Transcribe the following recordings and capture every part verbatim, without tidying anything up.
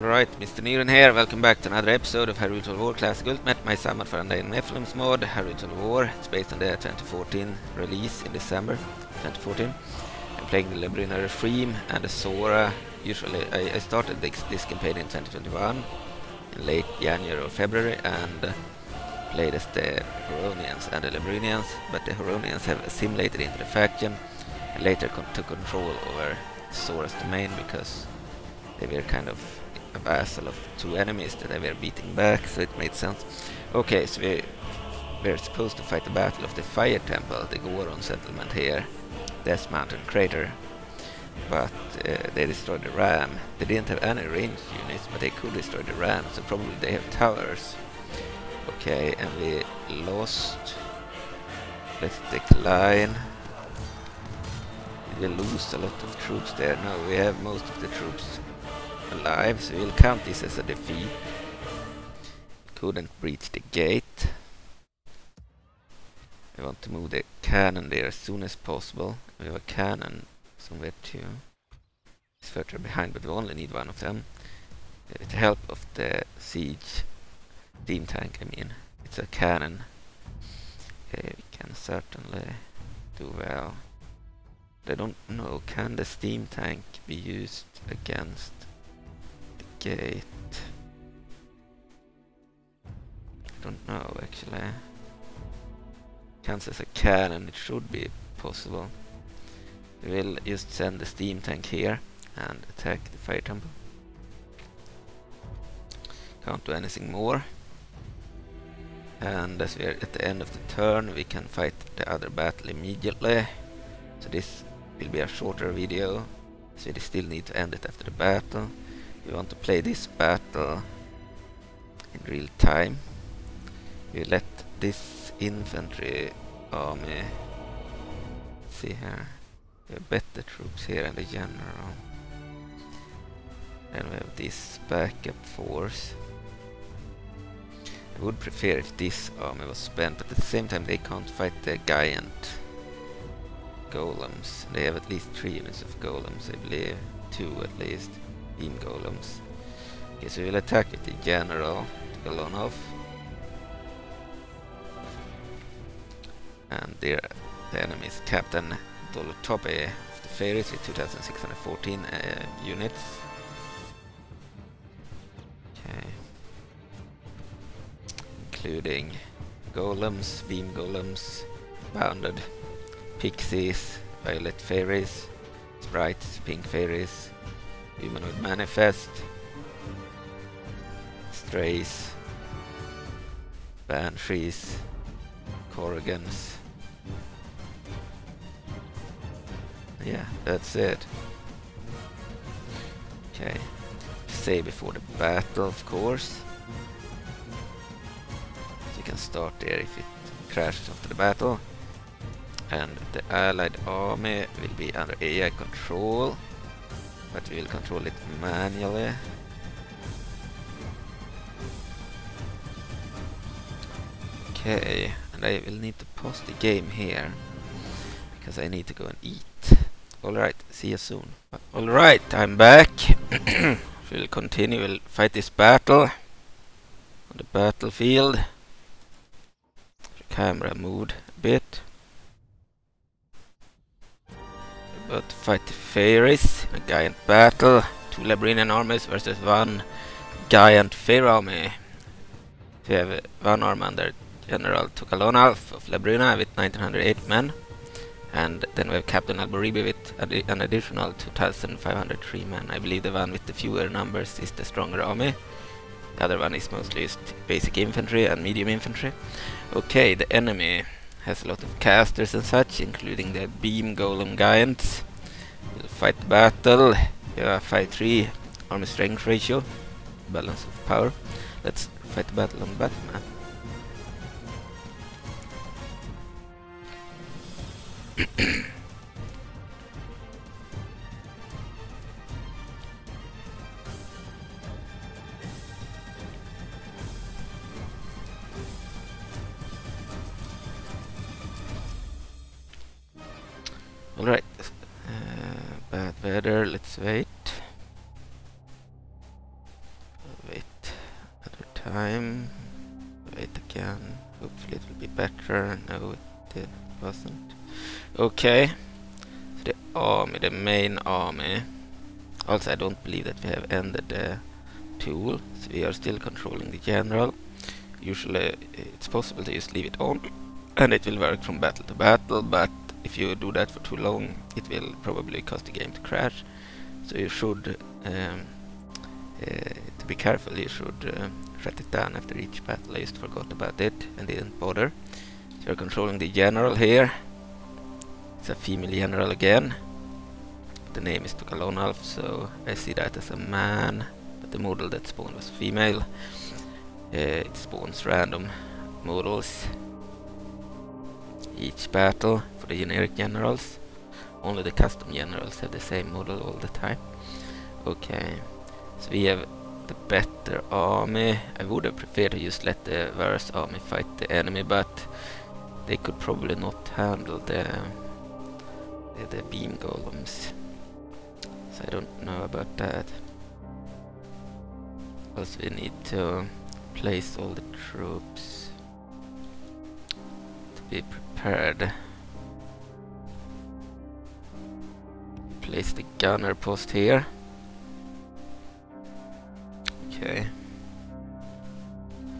Alright, Mister Niren here, welcome back to another episode of Hyrule Total War Classic Ultimate, my summon for Andain Nephilim's mod, Hyrule Total War. It's based on the twenty fourteen release in December twenty fourteen. I'm playing the Labrynna Regime and the Sora. Usually, I, I started this, this campaign in twenty twenty-one, in late January or February, and uh, played as the Horonians and the Lebrunians, but the Horonians have assimilated into the faction, and later con took control over Sora's domain because they were kind of a vassal of two enemies that they were beating back, so it made sense. Okay, so we were supposed to fight the battle of the Fire Temple, the Horon settlement here, Death Mountain Crater, but uh, they destroyed the ram. They didn't have any ranged units, but they could destroy the ram, so probably they have towers. Okay, and we lost. Let's decline. We lose a lot of troops there. No, we have most of the troops alive, so we'll count this as a defeat. Couldn't breach the gate. We want to move the cannon there as soon as possible. We have a cannon somewhere too. It's further behind, but we only need one of them. With the help of the siege steam tank, I mean. It's a cannon. Okay, we can certainly do well. I don't know, can the steam tank be used against the gate? I don't know, actually. Counts as a cannon, it should be possible. We'll just send the steam tank here and attack the Fire Temple. Can't do anything more. And as we're at the end of the turn, we can fight the other battle immediately. So this will be a shorter video, so we still need to end it after the battle. We want to play this battle in real time. We let this infantry army see here. We have better troops here and the general. Then we have this backup force. I would prefer if this army was spent, but at the same time they can't fight the giant golems. They have at least three units of golems, I believe. Two at least. Beam golems. Okay, so we'll attack with the general Tokalonalf. And their, the enemy is Captain Dolotope of the Fairies with two thousand six hundred fourteen uh, units. Okay. Including golems, beam golems, bounded pixies, violet fairies, sprites, pink fairies, humanoid manifest, strays, banshees, corrigans. Yeah, that's it. Okay, save before the battle, of course. So you can start there if it crashes after the battle. And the allied army will be under A I control, but we will control it manually. Okay, and I will need to pause the game here because I need to go and eat. Alright, see you soon. Alright, I'm back. We'll continue, we'll fight this battle on the battlefield. The camera moved a bit. But fight the fairies in a giant battle. Two Labrynnian armies versus one giant fair army. We have uh, one arm under General Tokalonalf of Labrynna with nineteen hundred eight men. And then we have Captain Alboribi with adi an additional two thousand five hundred three men. I believe the one with the fewer numbers is the stronger army. The other one is mostly just basic infantry and medium infantry. Okay, the enemy has a lot of casters and such, including the beam golem giants. We'll fight the battle. We have a five three army strength ratio, balance of power. Let's fight the battle on Batman. Alright, uh, bad weather, let's wait. time. Wait again. Hopefully it will be better. No, it wasn't. Okay. So the army, the main army. Also, I don't believe that we have ended the tool. So we are still controlling the general. Usually it's possible to just leave it on and it will work from battle to battle, but if you do that for too long it will probably cause the game to crash. So you should, um, uh, to be careful, you should uh, shut it down after each battle. I just forgot about it and didn't bother. So you're controlling the general here. It's a female general again. The name is Tokalonalf, so I see that as a man, but the model that spawned was female. Uh, it spawns random models each battle for the generic generals. Only the custom generals have the same model all the time. Okay, so we have the better army. I would have preferred to just let the worst army fight the enemy, but they could probably not handle the the, the beam golems. So I don't know about that. Also, we need to place all the troops to be prepared. Place the gunner post here. Okay.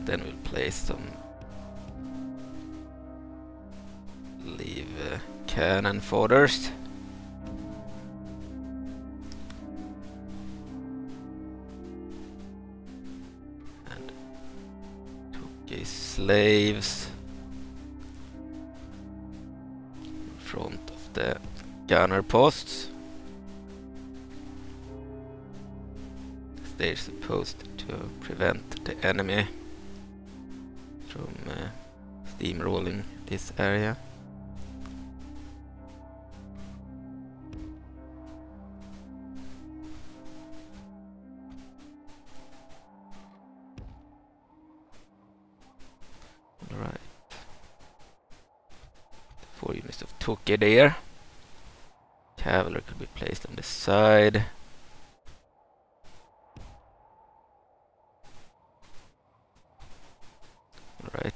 Then we'll place some leave uh, cannon fodders. Slaves in front of the gunner posts. They're supposed to prevent the enemy from uh, steamrolling this area. Tokay there. Cavalry could be placed on the side. Right.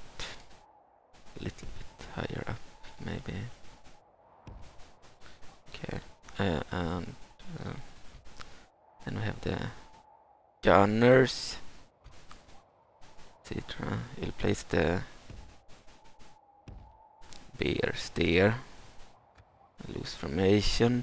A little bit higher up, maybe. Okay. Uh, and uh, then we have the gunners. et cetera. We'll place the bears there. Loose formation.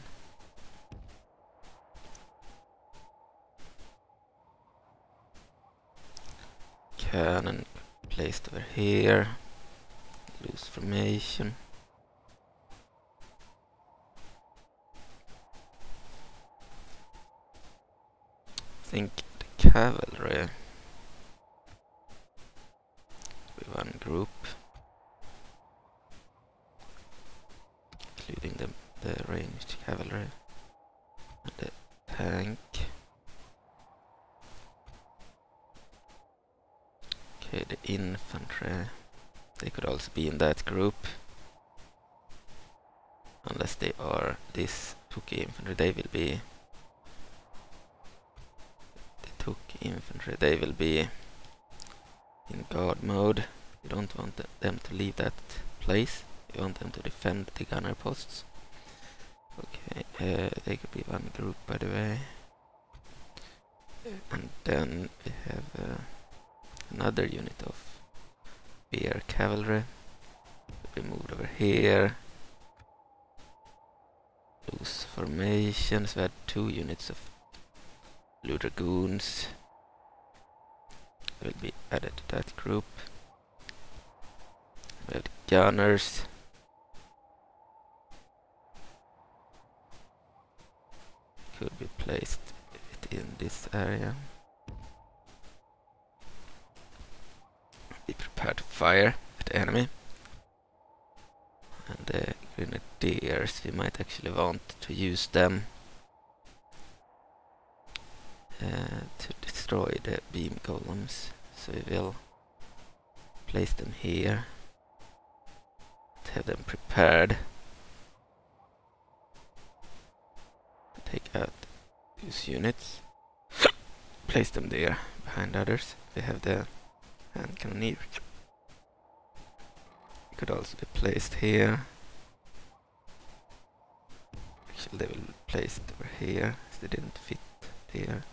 Cannon placed over here. Loose formation. I think the cavalry. With one group. Including the, the ranged cavalry and the tank. Okay, the infantry, they could also be in that group. Unless they are this Tokay infantry, they will be the Tokay infantry, they will be in guard mode. You don't want th them to leave that place. You want them to defend the gunner posts. Okay, uh, they could be one group, by the way. And then we have uh, another unit of bear cavalry. We moved over here. Loose formations. We had two units of blue dragoons. They will be added to that group. We have the gunners. Could be placed in this area. Be prepared to fire at the enemy. And the grenadiers, we might actually want to use them uh, to destroy the beam golems. So we will place them here. To have them prepared. Take out these units, place them there behind others. We have the and can leave it. It could also be placed here. Actually, they will place it over here, so they didn't fit here.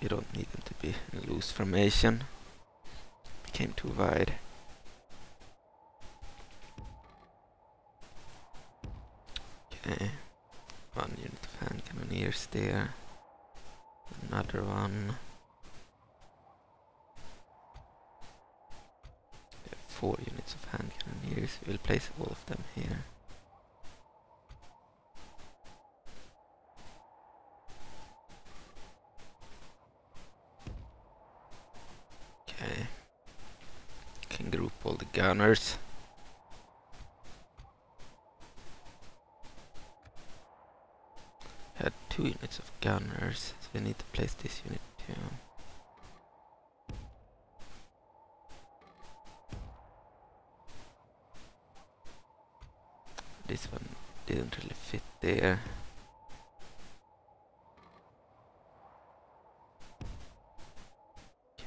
You don't need them to be in a loose formation. Became too wide. Okay, one unit of hand cannoneers there. Another one. We have four units of hand cannoneers. We'll place all of them here. Group all the gunners. Had two units of gunners, so we need to place this unit too. This one didn't really fit there.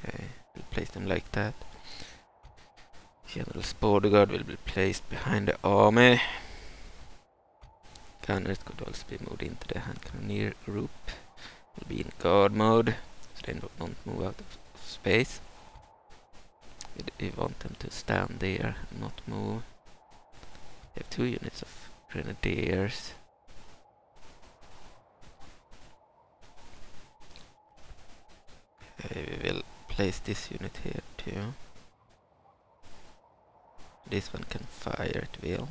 Okay, we'll place them like that. General's bodyguard will be placed behind the army. Gunners could also be moved into the hand cannoneer group. Will be in guard mode, so they don't move out of, of space. We, we want them to stand there and not move. We have two units of grenadiers. Okay, we will place this unit here too. This one can fire at will.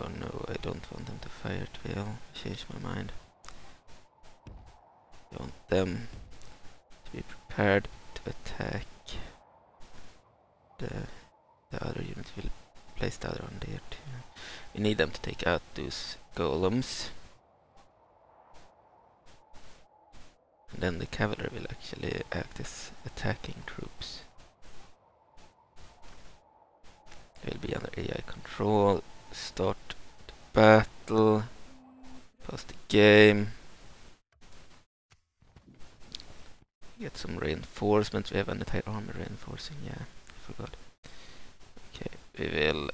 Oh no, I don't want them to fire at will. I changed my mind. I want them to be prepared to attack. The, the other unit will place the other one there too. We need them to take out those golems. And then the cavalry will actually act as attacking troops. They'll be under A I control. Start the battle. Pause the game. Get some reinforcements. We have an entire army reinforcing. Yeah, I forgot. Okay, we will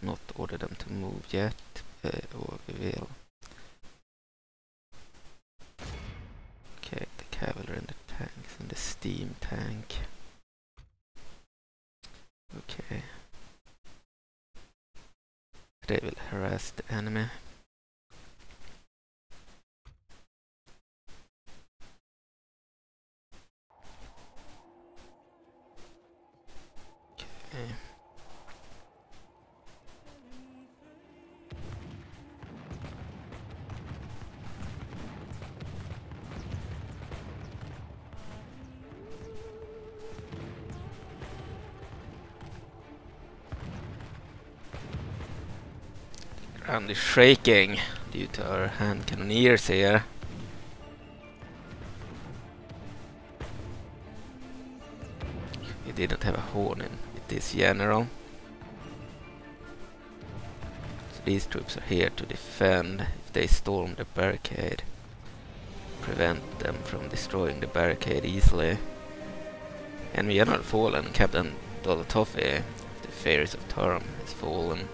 not order them to move yet. Uh, or we will. Okay, the cavalry and the tanks and the steam tank. Okay. They will harass the enemy. Okay. And is shaking due to our hand cannoneers here. We didn't have a horn in with this general. So these troops are here to defend if they storm the barricade. Prevent them from destroying the barricade easily. And General fallen, Captain Dolotope, the Faeries of Tarm, has fallen.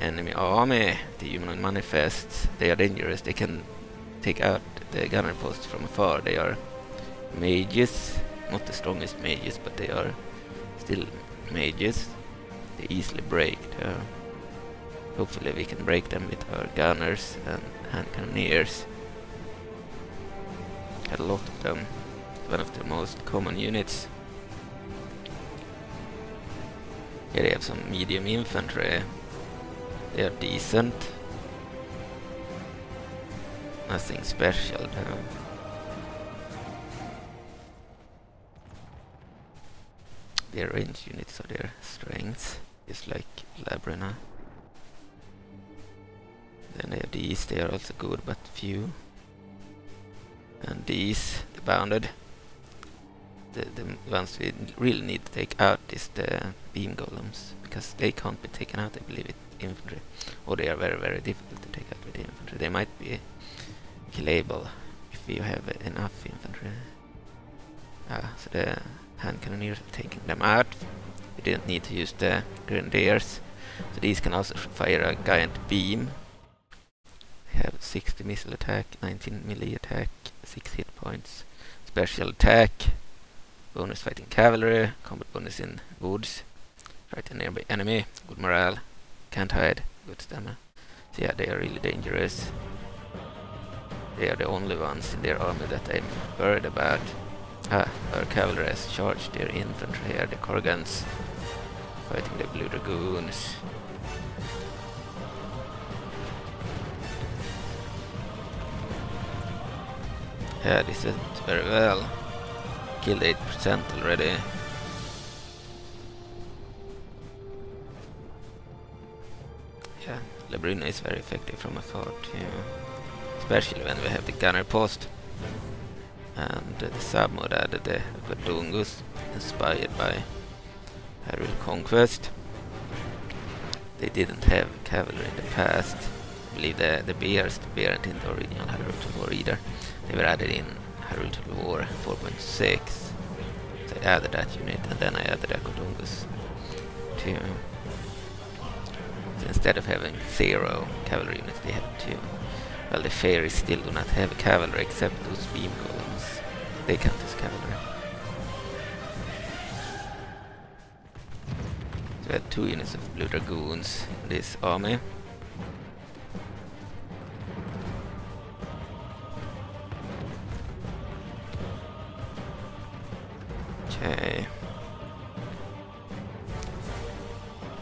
Enemy army, the humanoid manifests. They are dangerous. They can take out the gunner posts from afar. They are mages, not the strongest mages, but they are still mages. They easily break. Uh, hopefully, we can break them with our gunners and hand cannoneers. Had a lot of them. One of the most common units. Here we have some medium infantry. They are decent. Nothing special though. Their range units are their strengths, just like Labrynna. Then they are these, they are also good but few. And these, the bounded. the, the ones we really need to take out is the beam golems, because they can't be taken out, I believe, with infantry, or they are very very difficult to take out with infantry. They might be killable if you have enough infantry. Ah, so the hand cannoneers are taking them out. We didn't need to use the grenadiers, so these can also fire a giant beam. We have sixty missile attack, nineteen melee attack, six hit points, special attack, bonus fighting cavalry, combat bonus in woods, fight a nearby enemy, good morale, can't hide, good stamina. So yeah, they are really dangerous. They are the only ones in their army that I'm worried about. Ah, our cavalry has charged their infantry here, the Corrigans, fighting the Blue Dragoons. Yeah, this went very well. Killed eight percent already. Yeah, Labrynna is very effective from afar too. Especially when we have the gunner post. And uh, the sub-mod added the Akodungus, inspired by Hyrule Conquest. They didn't have cavalry in the past. I believe the, the bears weren't in the original Hyrule Total War either. They were added in Hyrule Total War four point six. So I added that unit, and then I added Akodungus too. So instead of having zero cavalry units, they had two. Well, the fairies still do not have cavalry except those beam golems. They count as cavalry. So we had two units of blue dragoons in this army. Okay.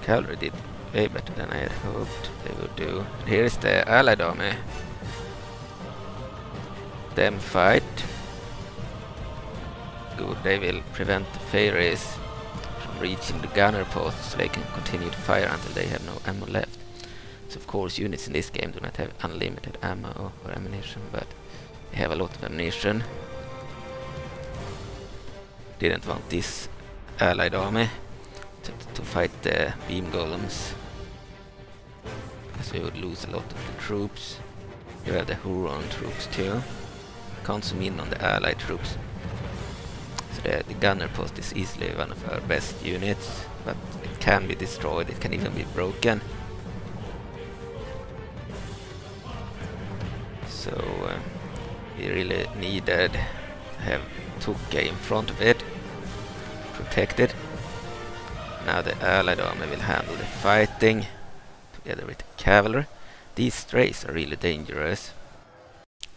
Cavalry did way better than I had hoped they would do. And here is the allied army. Them fight. Good, they will prevent the fairies from reaching the gunner posts, so they can continue to fire until they have no ammo left. So of course units in this game do not have unlimited ammo or ammunition, but they have a lot of ammunition. Didn't want this allied army to, to fight the beam golems, because we would lose a lot of the troops. You have the Horon troops too. Can't zoom in on the allied troops. So the, the gunner post is easily one of our best units, but it can be destroyed, it can even be broken. So uh, we really needed to have Tokay in front of it, protected. Now the allied army will handle the fighting together with the cavalry. These strays are really dangerous.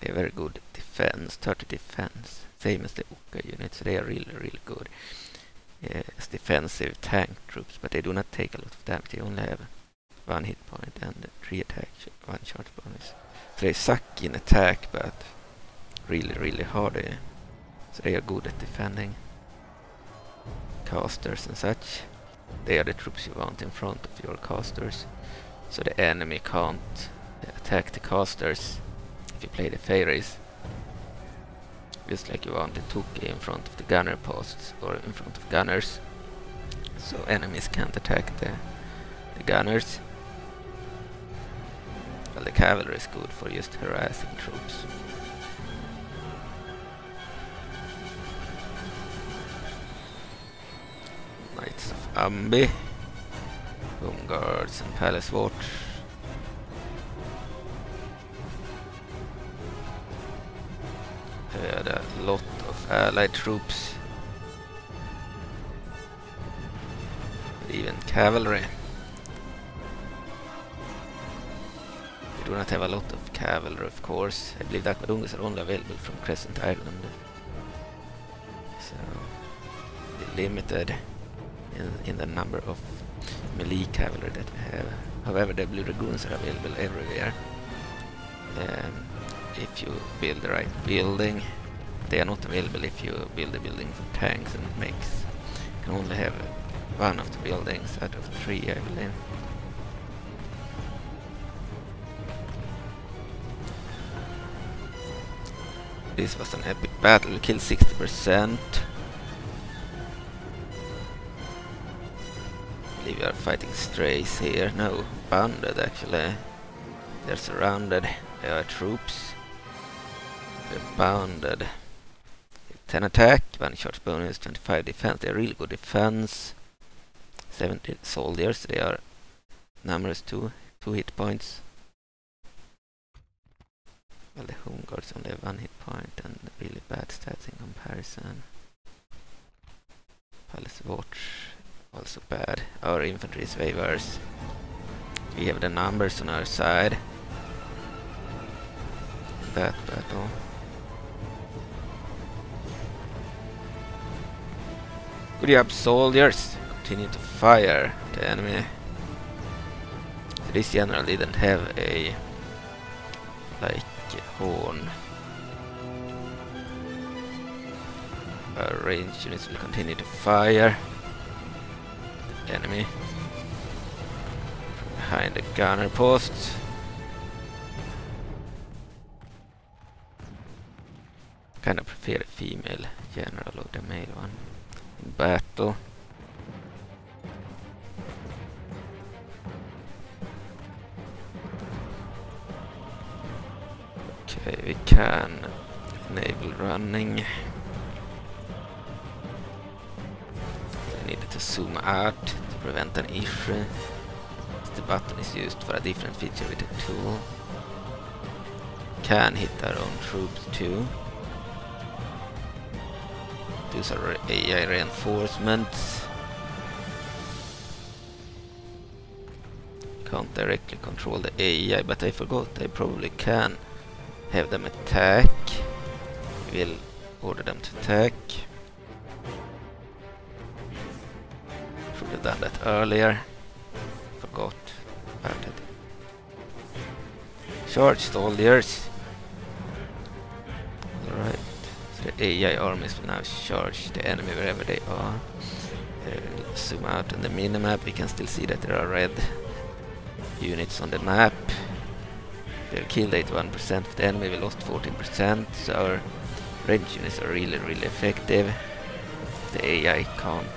They are very good defense, thirty defense, same as the Uka units. They are really, really good uh, as defensive tank troops, but they do not take a lot of damage. They only have one hit point and three attack, one short bonus. So they suck in attack, but really, really hardy. So they are good at defending. Casters and such. They are the troops you want in front of your casters. So the enemy can't attack the casters if you play the fairies. Just like you want the Tokay in front of the gunner posts or in front of gunners. So enemies can't attack the, the gunners. Well, the cavalry is good for just harassing troops. Knights of Ambi. Home guards and palace watch. We had a lot of allied troops, even cavalry. We do not have a lot of cavalry, of course. I believe the Akodungus are only available from Crescent Island, so they're limited in, in the number of melee cavalry that we have. However, the blue dragoons are available everywhere. Um, if you build the right building. They are not available if you build a building for tanks and mechs. You can only have one of the buildings out of three, I believe. This was an epic battle. We killed sixty percent see, we are fighting strays here. No, banded actually. They're surrounded. They are troops. We're bounded. ten attack, one charge bonus, twenty-five defense. They're really good defense. seventy soldiers. They are numerous too. Two hit points. Well, the home guards only have one hit point and really bad stats in comparison. Palace watch. Also bad. Our infantry is way worse. We have the numbers on our side. That battle. Good job, soldiers. Continue to fire the enemy. So this general didn't have a like horn. Our ranged units will continue to fire. Enemy behind the gunner posts. Kind of prefer a female general or the male one in battle. Okay, we can enable running. Needed to zoom out to prevent an issue. The button is used for a different feature with the tool. Can hit our own troops too. These are A I reinforcements. Can't directly control the A I, but I forgot I probably can have them attack. We'll order them to attack. Should have done that earlier. Forgot about it. Charge soldiers. Alright. So the A I armies will now charge the enemy wherever they are. We'll zoom out on the minimap. We can still see that there are red units on the map. They're killed eighty-one percent of the enemy. We lost fourteen percent. So our range units are really, really effective. The A I can't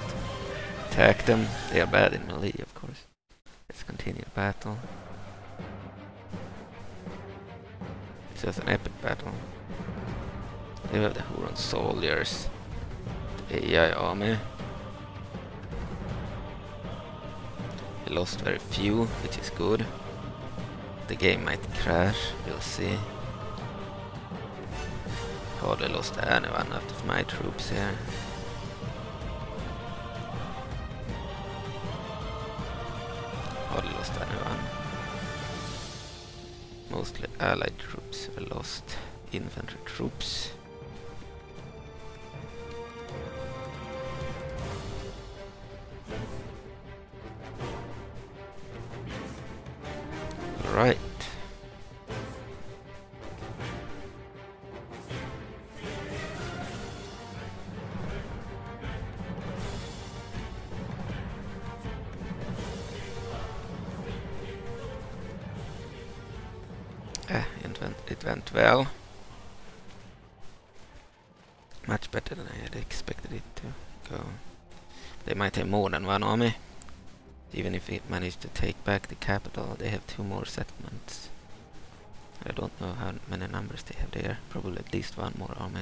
attack them. They are bad in melee, of course. Let's continue the battle. This was an epic battle. We have the Horon soldiers, the A I army. We lost very few, which is good. The game might crash, we'll see. Hardly lost anyone out of my troops here. Mostly allied troops were lost, infantry troops. Alright. It went well. Much better than I had expected it to go. They might have more than one army. Even if it managed to take back the capital, they have two more settlements. I don't know how many numbers they have there. Probably at least one more army.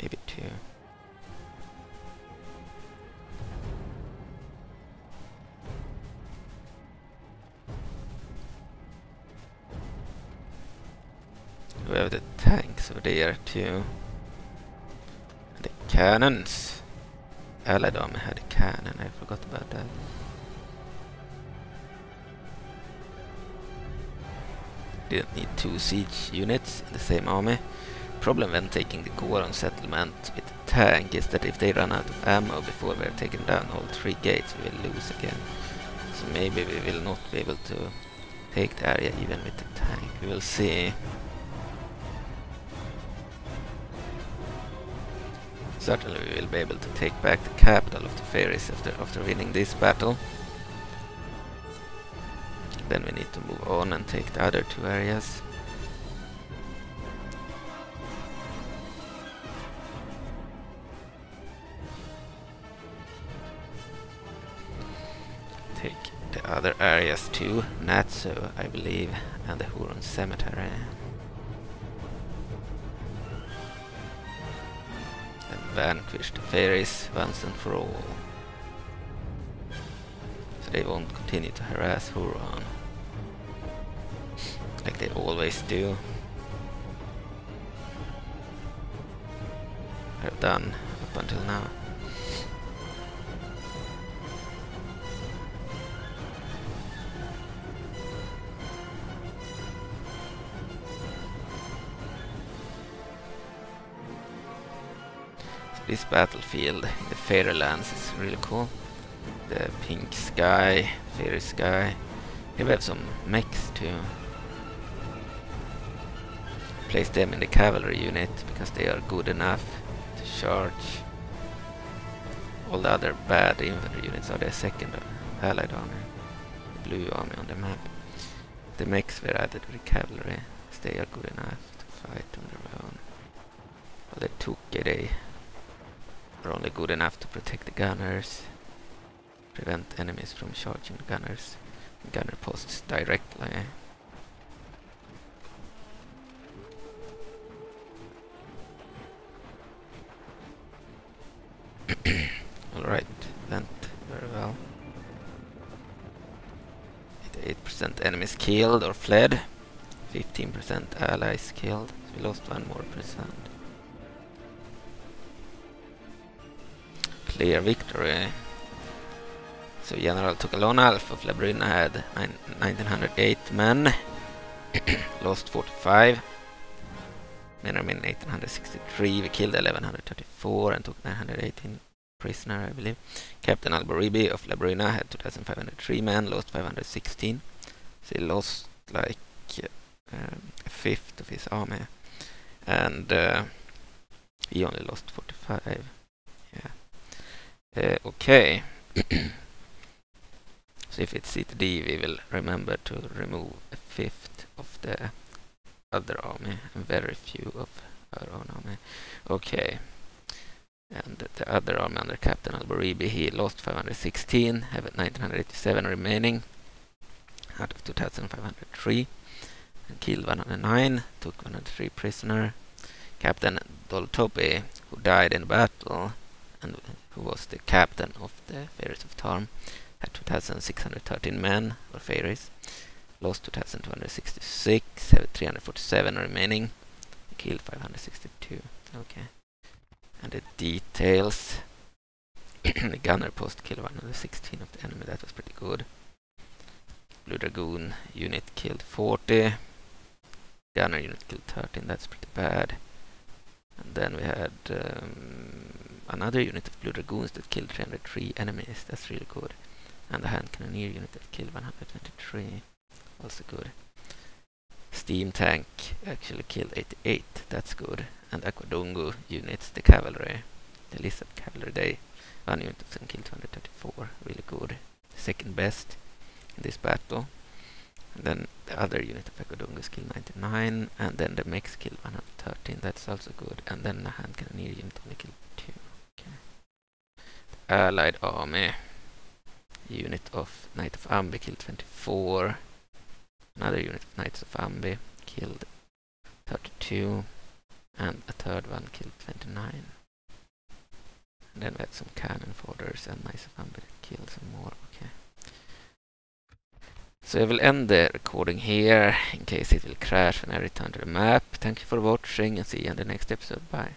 Maybe two. We have the tanks over there too. The cannons. Allied army had a cannon, I forgot about that. Didn't need two siege units in the same army. Problem when taking the Horon settlement with the tank is that if they run out of ammo before we are taken down all three gates, we will lose again. So maybe we will not be able to take the area even with the tank. We will see. Certainly we will be able to take back the capital of the fairies after, after winning this battle. Then we need to move on and take the other two areas. the other areas too, Natsu, I believe, and the Horon cemetery. And vanquish the fairies once and for all, so they won't continue to harass Horon like they always do. I've done up until now. So this battlefield in the Fairlands is really cool. The pink sky, fairy sky. Here we have some mechs too. Place them in the cavalry unit because they are good enough to charge. All the other bad infantry units are the second allied army, the blue army on the map. The mechs were added with the cavalry, because they are good enough to fight on their own. Well, the Tokay, they are only good enough to protect the gunners, prevent enemies from charging the gunners, gunner posts directly. Alright, went very well. eighty-eight percent enemies killed or fled, fifteen percent allies killed, so we lost one more percent. Clear victory. So General Tokalonalf of Labrynna had nineteen hundred eight men, lost forty-five. Men remain eighteen hundred sixty-three, we killed eleven hundred thirty-four and took nine hundred eighteen prisoner, I believe. Captain Alboribi of Labrynna had two thousand five hundred three men, lost five hundred sixteen. So he lost like um, a fifth of his army. And uh, he only lost forty-five. Yeah. Uh, okay. So if it's C T D, we will remember to remove a fifth of the other army and very few of our own army. Okay, and the other army under Captain Alboribi, he lost five hundred sixteen, have nineteen hundred eighty-seven remaining out of two thousand five hundred three, and killed one hundred nine, took one hundred three prisoner. Captain Dolotope, who died in battle and who was the captain of the fairies of Tarm, had two thousand six hundred thirteen men or fairies. Lost two thousand two hundred sixty-six, have three hundred forty-seven remaining, killed five hundred sixty-two. Okay. And the details. The gunner post killed one hundred sixteen of the enemy, that was pretty good. Blue Dragoon unit killed forty. Gunner unit killed thirteen, that's pretty bad. And then we had um, another unit of Blue Dragoons that killed three hundred three enemies, that's really good. And the Hand Cannoneer unit that killed one hundred twenty-three. Also good. Steam Tank actually killed eighty-eight, that's good. And Akodungus units, the cavalry, the lizard cavalry, they one unit of them killed two hundred thirty-four, really good. Second best in this battle. And then the other unit of Akodungus killed ninety-nine, and then the mechs killed one hundred thirteen, that's also good. And then the Hand Cannoneer unit only killed two. Okay. The Allied Army unit of Knights of Ambi killed twenty-four. Another unit of Knights of Ambi killed thirty-two, and a third one killed twenty-nine. And then we had some cannon fodderers and Knights of Ambi killed some more. Okay. So I will end the recording here in case it will crash when I return to the map. Thank you for watching and see you in the next episode. Bye.